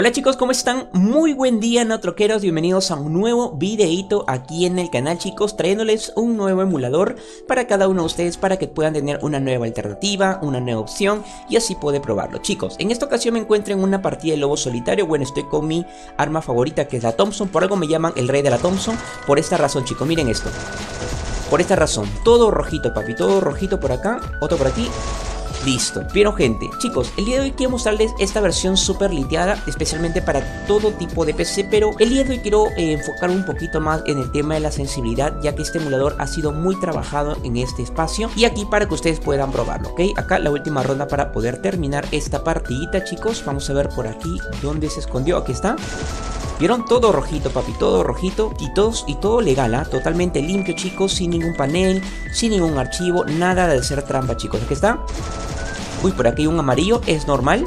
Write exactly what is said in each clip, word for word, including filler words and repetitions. Hola chicos, ¿cómo están? Muy buen día Notloqueros, bienvenidos a un nuevo videito aquí en el canal chicos, trayéndoles un nuevo emulador para cada uno de ustedes para que puedan tener una nueva alternativa, una nueva opción y así poder probarlo. Chicos, en esta ocasión me encuentro en una partida de lobo solitario. Bueno, estoy con mi arma favorita que es la Thompson, por algo me llaman el rey de la Thompson, por esta razón chicos, miren esto. Por esta razón, todo rojito papi, todo rojito por acá, otro por aquí. Listo, pero gente, chicos, el día de hoy quiero mostrarles esta versión súper liteada, especialmente para todo tipo de P C, pero el día de hoy quiero eh, enfocar un poquito más en el tema de la sensibilidad, ya que este emulador ha sido muy trabajado en este espacio y aquí para que ustedes puedan probarlo, ¿ok? Acá la última ronda para poder terminar esta partidita, chicos. Vamos a ver por aquí dónde se escondió, aquí está. Vieron, todo rojito papi, todo rojito y, todos, y todo legal, ¿eh? Totalmente limpio chicos, sin ningún panel, sin ningún archivo, nada de hacer trampa chicos, aquí está. Uy, por aquí hay un amarillo, es normal.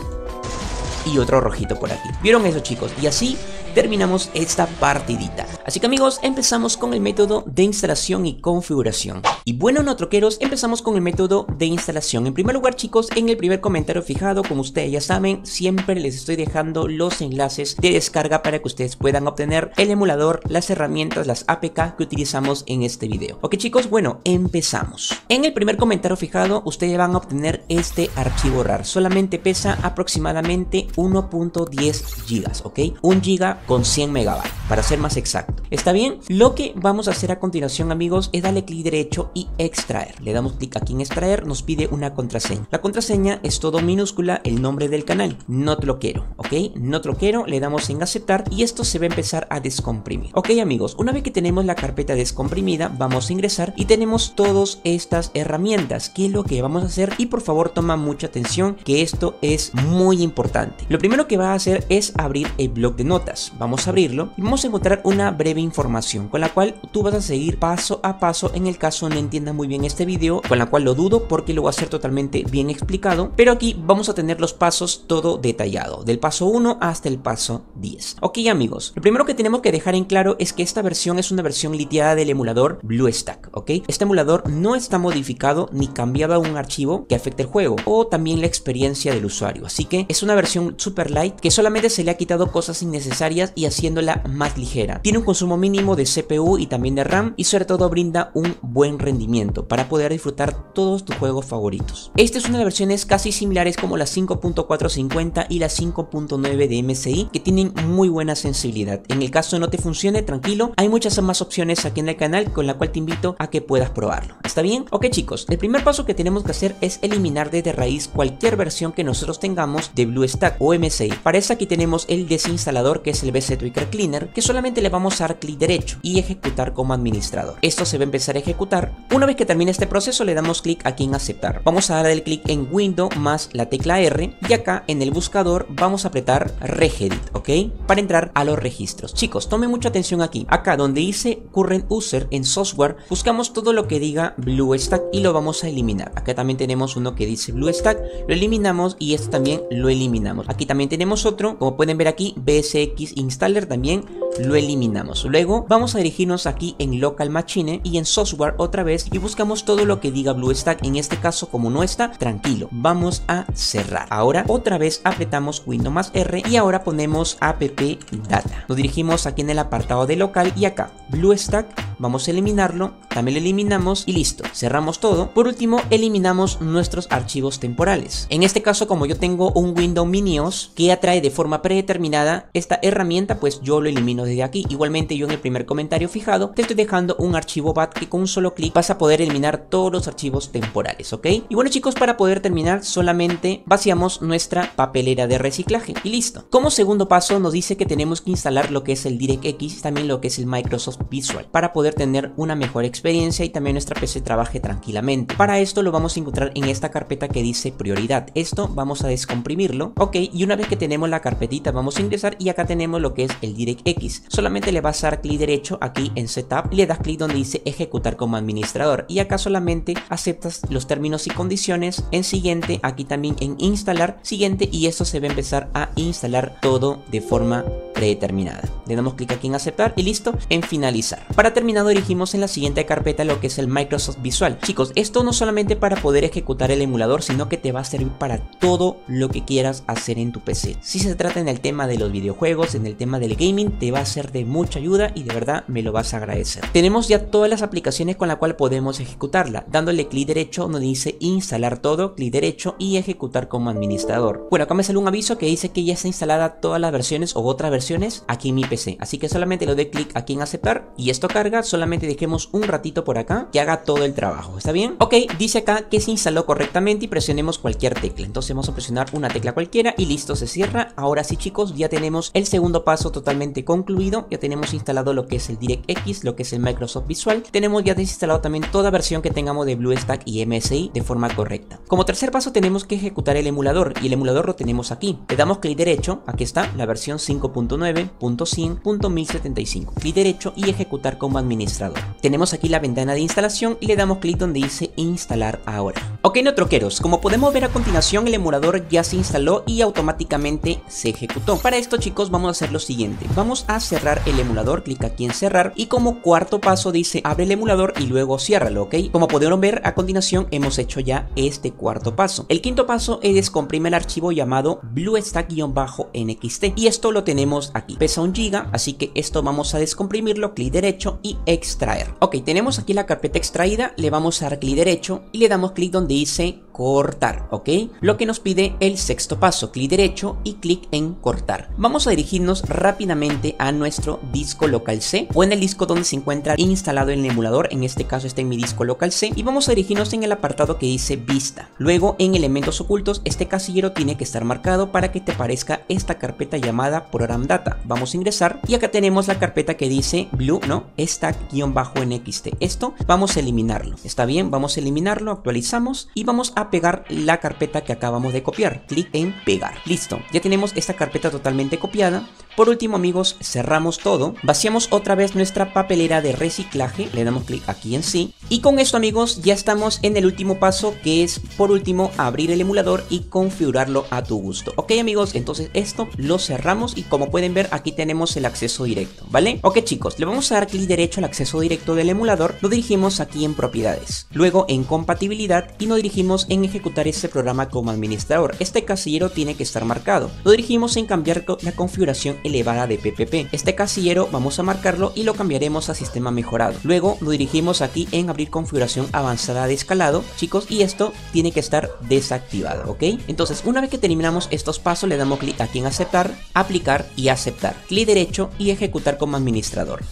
Y otro rojito por aquí, ¿vieron eso chicos? Y así terminamos esta partidita. Así que amigos, empezamos con el método de instalación y configuración. Y bueno, Notloqueros, empezamos con el método de instalación. En primer lugar chicos, en el primer comentario fijado, como ustedes ya saben, siempre les estoy dejando los enlaces de descarga para que ustedes puedan obtener el emulador, las herramientas, las A P K que utilizamos en este video. Ok chicos, bueno, empezamos. En el primer comentario fijado, ustedes van a obtener este archivo R A R. Solamente pesa aproximadamente uno punto diez gigas, ok, un giga con cien megabytes, para ser más exacto. ¿Está bien? Lo que vamos a hacer a continuación amigos es darle clic derecho y extraer. Le damos clic aquí en extraer, nos pide una contraseña. La contraseña es todo minúscula, el nombre del canal, Notlockero, ok, Notlockero, le damos en aceptar y esto se va a empezar a descomprimir. Ok amigos, una vez que tenemos la carpeta descomprimida, vamos a ingresar y tenemos todas estas herramientas, que es lo que vamos a hacer. Y por favor toma mucha atención que esto es muy importante. Lo primero que va a hacer es abrir el bloc de notas. Vamos a abrirlo y vamos a encontrar una breve información con la cual tú vas a seguir paso a paso en el caso no entiendas muy bien este video, con la cual lo dudo porque lo va a ser totalmente bien explicado, pero aquí vamos a tener los pasos todo detallado, del paso uno hasta el paso diez. Ok amigos, lo primero que tenemos que dejar en claro es que esta versión es una versión liteada del emulador BlueStacks, ok. Este emulador no está modificado ni cambiado a un archivo que afecte el juego o también la experiencia del usuario, así que es una versión super light que solamente se le ha quitado cosas innecesarias y haciéndola más ligera. Tiene un consumo mínimo de C P U y también de RAM y sobre todo brinda un buen rendimiento para poder disfrutar todos tus juegos favoritos. Esta es una de las versiones casi similares como la cinco punto cuatrocientos cincuenta y la cinco punto nueve de M S I, que tienen muy buena sensibilidad. En el caso no te funcione, tranquilo, hay muchas más opciones aquí en el canal con la cual te invito a que puedas probarlo. ¿Está bien? Ok chicos, el primer paso que tenemos que hacer es eliminar desde raíz cualquier versión que nosotros tengamos de BlueStacks o M S I. Para eso aquí tenemos el desinstalador, que es el B C Tweaker Cleaner, que solamente le vamos a dar clic derecho y ejecutar como administrador. Esto se va a empezar a ejecutar. Una vez que termine este proceso le damos clic aquí en aceptar. Vamos a darle clic en Windows más la tecla R y acá en el buscador vamos a apretar Regedit, ok, para entrar a los registros. Chicos, tomen mucha atención aquí. Acá donde dice Current User en software, buscamos todo lo que diga BlueStacks y lo vamos a eliminar. Acá también tenemos uno que dice BlueStacks, lo eliminamos y este también lo eliminamos. Aquí también tenemos otro, como pueden ver aquí, B S X Installer, también lo eliminamos. Luego vamos a dirigirnos aquí en Local Machine y en Software otra vez y buscamos todo lo que diga BlueStacks. En este caso, como no está, tranquilo, vamos a cerrar. Ahora otra vez apretamos Windows más R y ahora ponemos App Data. Nos dirigimos aquí en el apartado de local y acá BlueStacks, vamos a eliminarlo, también lo eliminamos y listo, cerramos todo. Por último eliminamos nuestros archivos temporales. En este caso, como yo tengo un Windows Minios que atrae de forma predeterminada esta herramienta, pues yo lo elimino desde aquí. Igualmente yo en el primer comentario fijado te estoy dejando un archivo B A T que con un solo clic vas a poder eliminar todos los archivos temporales, ok. Y bueno chicos, para poder terminar solamente vaciamos nuestra papelera de reciclaje y listo. Como segundo paso nos dice que tenemos que instalar lo que es el DirectX, también lo que es el Microsoft Visual, para poder tener una mejor experiencia y también nuestra P C trabaje tranquilamente. Para esto lo vamos a encontrar en esta carpeta que dice prioridad. Esto vamos a descomprimirlo, ok, y una vez que tenemos la carpetita vamos a ingresar y acá tenemos lo que es el DirectX. Solamente le vas a dar clic derecho aquí en Setup, le das clic donde dice ejecutar como administrador y acá solamente aceptas los términos y condiciones, en siguiente, aquí también en instalar, siguiente, y esto se va a empezar a instalar todo de forma predeterminada. Le damos clic aquí en aceptar y listo, en finalizar. Para terminar dirigimos en la siguiente carpeta lo que es el Microsoft Visual. Chicos, esto no solamente para poder ejecutar el emulador, sino que te va a servir para todo lo que quieras hacer en tu P C. Si se trata en el tema de los videojuegos, en el tema del gaming, te va a ser de mucha ayuda y de verdad me lo vas a agradecer. Tenemos ya todas las aplicaciones con la cual podemos ejecutarla. Dándole clic derecho nos dice instalar todo, clic derecho y ejecutar como administrador. Bueno, acá me sale un aviso que dice que ya está instalada todas las versiones o otras versiones aquí en mi P C, así que solamente le doy clic aquí en aceptar y esto carga. Solamente dejemos un ratito por acá que haga todo el trabajo, ¿está bien? Ok, dice acá que se instaló correctamente y presionemos cualquier tecla, entonces vamos a presionar una tecla cualquiera y listo, se cierra. Ahora sí, chicos, ya tenemos el segundo paso totalmente concluido, ya tenemos instalado lo que es el DirectX, lo que es el Microsoft Visual, tenemos ya desinstalado también toda versión que tengamos de BlueStacks y M S I de forma correcta. Como tercer paso tenemos que ejecutar el emulador y el emulador lo tenemos aquí, le damos clic derecho, aquí está la versión cinco punto nueve punto cien punto mil setenta y cinco, clic derecho y ejecutar como administrador. Tenemos aquí la ventana de instalación y le damos clic donde dice instalar ahora. Ok, no troqueros, como podemos ver a continuación el emulador ya se instaló y automáticamente se ejecutó. Para esto, chicos, vamos a hacer lo siguiente, vamos a cerrar el emulador, clic aquí en cerrar y como cuarto paso dice abre el emulador y luego ciérralo, ok. Como pudieron ver a continuación hemos hecho ya este cuarto paso. El quinto paso es descomprimir el archivo llamado BlueStack-nxt y esto lo tenemos aquí, pesa un giga, así que esto vamos a descomprimirlo, clic derecho y extraer. Ok, tenemos aquí la carpeta extraída, le vamos a dar clic derecho y le damos clic donde dice cortar, ok, lo que nos pide el sexto paso, clic derecho y clic en cortar. Vamos a dirigirnos rápidamente a nuestro disco local C o en el disco donde se encuentra instalado el emulador, en este caso está en mi disco local C, y vamos a dirigirnos en el apartado que dice vista, luego en elementos ocultos este casillero tiene que estar marcado para que te aparezca esta carpeta llamada program data. Vamos a ingresar y acá tenemos la carpeta que dice blue, no, stack-nxt, esto vamos a eliminarlo, está bien, vamos a eliminarlo, actualizamos y vamos a A pegar la carpeta que acabamos de copiar, clic en pegar, listo, ya tenemos esta carpeta totalmente copiada. Por último, amigos, cerramos todo, vaciamos otra vez nuestra papelera de reciclaje, le damos clic aquí en sí y con esto, amigos, ya estamos en el último paso que es por último abrir el emulador y configurarlo a tu gusto. Ok, amigos, entonces esto lo cerramos y como pueden ver aquí tenemos el acceso directo, ¿vale? Ok, chicos, le vamos a dar clic derecho al acceso directo del emulador, lo dirigimos aquí en propiedades, luego en compatibilidad y nos dirigimos en ejecutar este programa como administrador. Este casillero tiene que estar marcado, lo dirigimos en cambiar la configuración elevada de P P P, este casillero vamos a marcarlo y lo cambiaremos a sistema mejorado, luego lo dirigimos aquí en abrir configuración avanzada de escalado, chicos, y esto tiene que estar desactivado, ok. Entonces una vez que terminamos estos pasos le damos clic aquí en aceptar, aplicar y aceptar, clic derecho y ejecutar como administrador.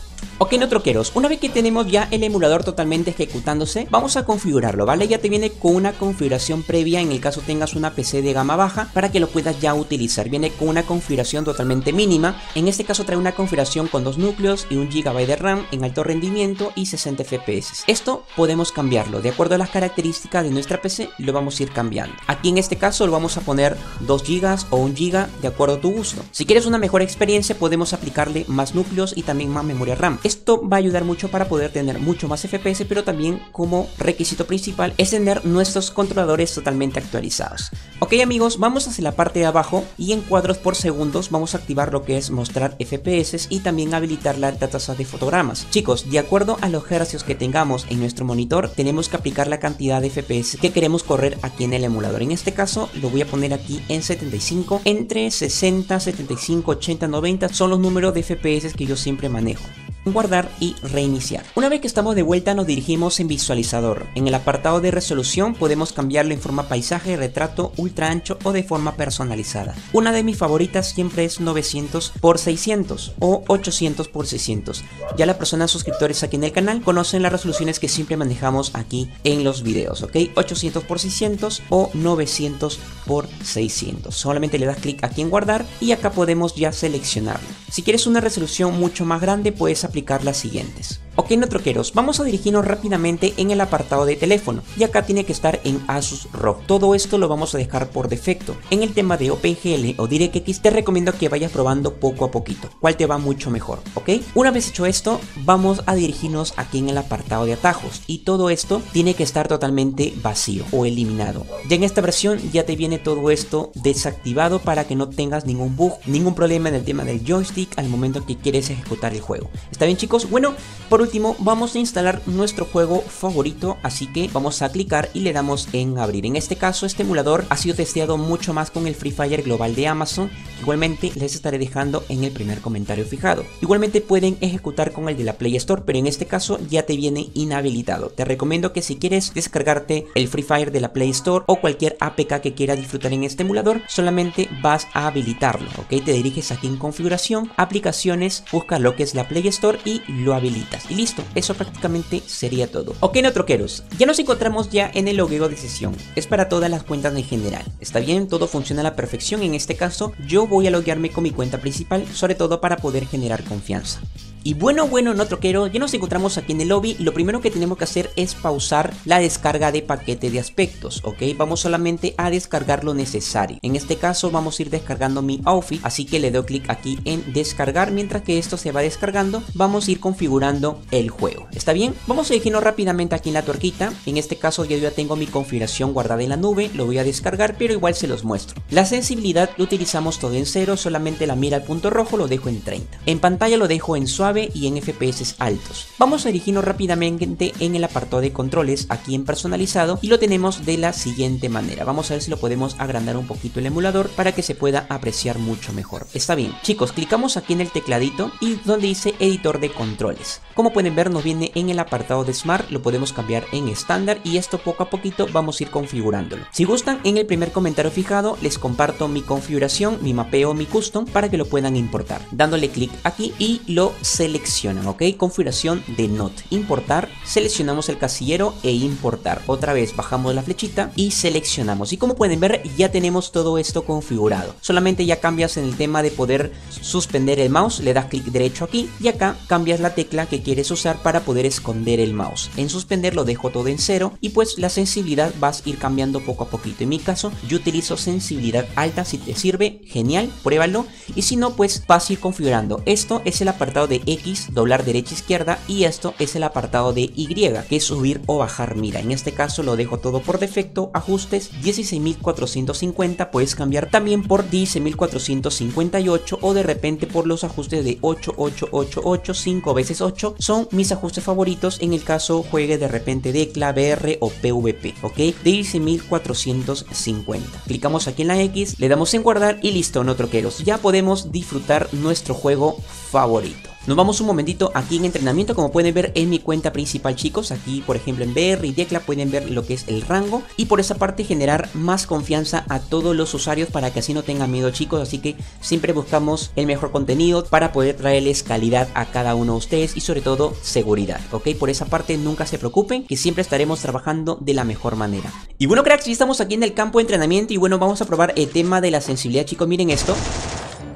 Ok, no troqueros, una vez que tenemos ya el emulador totalmente ejecutándose, vamos a configurarlo, ¿vale? Ya te viene con una configuración previa en el caso tengas una P C de gama baja para que lo puedas ya utilizar. Viene con una configuración totalmente mínima, en este caso trae una configuración con dos núcleos y un giga de RAM en alto rendimiento y sesenta F P S. Esto podemos cambiarlo, de acuerdo a las características de nuestra P C lo vamos a ir cambiando. Aquí en este caso lo vamos a poner dos gigas o un giga de acuerdo a tu gusto. Si quieres una mejor experiencia podemos aplicarle más núcleos y también más memoria RAM. Esto va a ayudar mucho para poder tener mucho más F P S, pero también como requisito principal es tener nuestros controladores totalmente actualizados. Ok, amigos, vamos hacia la parte de abajo y en cuadros por segundos vamos a activar lo que es mostrar F P S y también habilitar la alta tasa de fotogramas. Chicos, de acuerdo a los hercios que tengamos en nuestro monitor tenemos que aplicar la cantidad de F P S que queremos correr aquí en el emulador. En este caso lo voy a poner aquí en setenta y cinco, entre sesenta, setenta y cinco, ochenta, noventa son los números de F P S que yo siempre manejo. Guardar y reiniciar. Una vez que estamos de vuelta nos dirigimos en visualizador, en el apartado de resolución podemos cambiarlo en forma paisaje, retrato, ultra ancho o de forma personalizada. Una de mis favoritas siempre es novecientos por seiscientos o ochocientos por seiscientos, ya las personas suscriptores aquí en el canal conocen las resoluciones que siempre manejamos aquí en los videos, ok, ochocientos por seiscientos o novecientos por seiscientos, solamente le das clic aquí en guardar y acá podemos ya seleccionarlo. Si quieres una resolución mucho más grande puedes aplicar las siguientes. Ok, Notloqueros, vamos a dirigirnos rápidamente en el apartado de teléfono, y acá tiene que estar en Asus R O G. Todo esto lo vamos a dejar por defecto. En el tema de OpenGL o DirectX te recomiendo que vayas probando poco a poquito, cuál te va mucho mejor, ¿ok? Una vez hecho esto, vamos a dirigirnos aquí en el apartado de atajos, y todo esto tiene que estar totalmente vacío o eliminado. Ya en esta versión ya te viene todo esto desactivado para que no tengas ningún bug, ningún problema en el tema del joystick al momento que quieres ejecutar el juego. ¿Está bien, chicos? Bueno, por último vamos a instalar nuestro juego favorito, así que vamos a clicar y le damos en abrir. En este caso, este emulador ha sido testeado mucho más con el Free Fire global de Amazon. Igualmente les estaré dejando en el primer comentario fijado. Igualmente pueden ejecutar con el de la Play Store, pero en este caso ya te viene inhabilitado. Te recomiendo que si quieres descargarte el Free Fire de la Play Store o cualquier A P K que quieras disfrutar en este emulador, solamente vas a habilitarlo, ¿ok? Te diriges aquí en configuración, aplicaciones, busca lo que es la Play Store y lo habilitas. Y listo, eso prácticamente sería todo. Ok, Notloqueros, ya nos encontramos ya en el logueo de sesión. Es para todas las cuentas en general. Está bien, todo funciona a la perfección. En este caso, yo voy a loguearme con mi cuenta principal, sobre todo para poder generar confianza. Y bueno, bueno, Notloquero, ya nos encontramos aquí en el lobby. Lo primero que tenemos que hacer es pausar la descarga de paquete de aspectos, ¿ok? Vamos solamente a descargar lo necesario. En este caso vamos a ir descargando mi outfit, así que le doy clic aquí en descargar. Mientras que esto se va descargando, vamos a ir configurando el juego. ¿Está bien? Vamos a dirigirnos rápidamente aquí en la tuerquita. En este caso yo ya tengo mi configuración guardada en la nube, lo voy a descargar, pero igual se los muestro. La sensibilidad lo utilizamos todo en cero, solamente la mira al punto rojo lo dejo en treinta. En pantalla lo dejo en suave y en F P S altos. Vamos a dirigirnos rápidamente en el apartado de controles, aquí en personalizado, y lo tenemos de la siguiente manera. Vamos a ver si lo podemos agrandar un poquito el emulador para que se pueda apreciar mucho mejor. Está bien, chicos, clicamos aquí en el tecladito y donde dice editor de controles. Como pueden ver, nos viene en el apartado de Smart, lo podemos cambiar en estándar y esto poco a poquito vamos a ir configurándolo. Si gustan, en el primer comentario fijado les comparto mi configuración, mi mapeo, mi custom para que lo puedan importar. Dándole clic aquí y lo seleccionan, ok, configuración de Not, importar, seleccionamos el casillero e importar, otra vez bajamos la flechita y seleccionamos, y como pueden ver ya tenemos todo esto configurado. Solamente ya cambias en el tema de poder suspender el mouse, le das clic derecho aquí y acá cambias la tecla que quieres usar para poder esconder el mouse. En suspender lo dejo todo en cero y pues la sensibilidad vas a ir cambiando poco a poquito. En mi caso yo utilizo sensibilidad alta, si te sirve, genial, pruébalo, y si no pues vas a ir configurando. Esto es el apartado de X, doblar derecha izquierda, y esto es el apartado de Y, que es subir o bajar mira. En este caso lo dejo todo por defecto, ajustes dieciséis mil cuatrocientos cincuenta, puedes cambiar también por dieciséis mil cuatrocientos cincuenta y ocho o de repente por los ajustes de ocho ocho ocho ocho, cinco veces ocho, son mis ajustes favoritos en el caso juegue de repente Decla, B R o P V P, ok, de dieciséis mil cuatrocientos cincuenta. Clicamos aquí en la X, le damos en guardar y listo, Notloqueros, ya podemos disfrutar nuestro juego favorito. Nos vamos un momentito aquí en entrenamiento, como pueden ver en mi cuenta principal, chicos. Aquí, por ejemplo, en B R y Decla pueden ver lo que es el rango y por esa parte generar más confianza a todos los usuarios para que así no tengan miedo, chicos. Así que siempre buscamos el mejor contenido para poder traerles calidad a cada uno de ustedes y sobre todo seguridad, ¿ok? Por esa parte nunca se preocupen, que siempre estaremos trabajando de la mejor manera. Y bueno, cracks, ya estamos aquí en el campo de entrenamiento y bueno, vamos a probar el tema de la sensibilidad, chicos. Miren esto.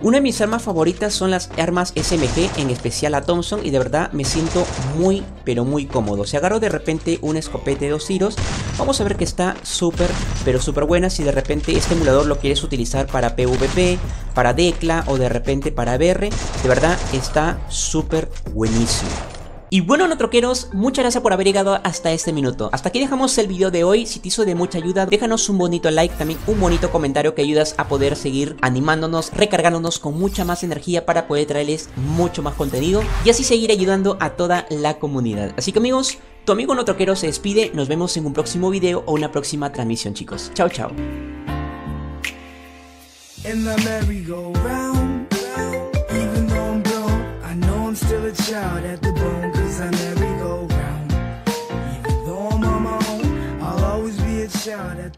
Una de mis armas favoritas son las armas S M G, en especial la Thompson, y de verdad me siento muy, pero muy cómodo. Si agarro de repente un escopete de dos tiros, vamos a ver que está súper, pero súper buena. Si de repente este emulador lo quieres utilizar para P V P, para Decla o de repente para B R, de verdad está súper buenísimo. Y bueno, Notloqueros, muchas gracias por haber llegado hasta este minuto. Hasta aquí dejamos el video de hoy. Si te hizo de mucha ayuda, déjanos un bonito like, también un bonito comentario que ayudas a poder seguir animándonos, recargándonos con mucha más energía para poder traerles mucho más contenido y así seguir ayudando a toda la comunidad. Así que amigos, tu amigo Notloquero se despide. Nos vemos en un próximo video o una próxima transmisión, chicos. Chao, chao. I merry-go-round, even though I'm on my own, I'll always be a child at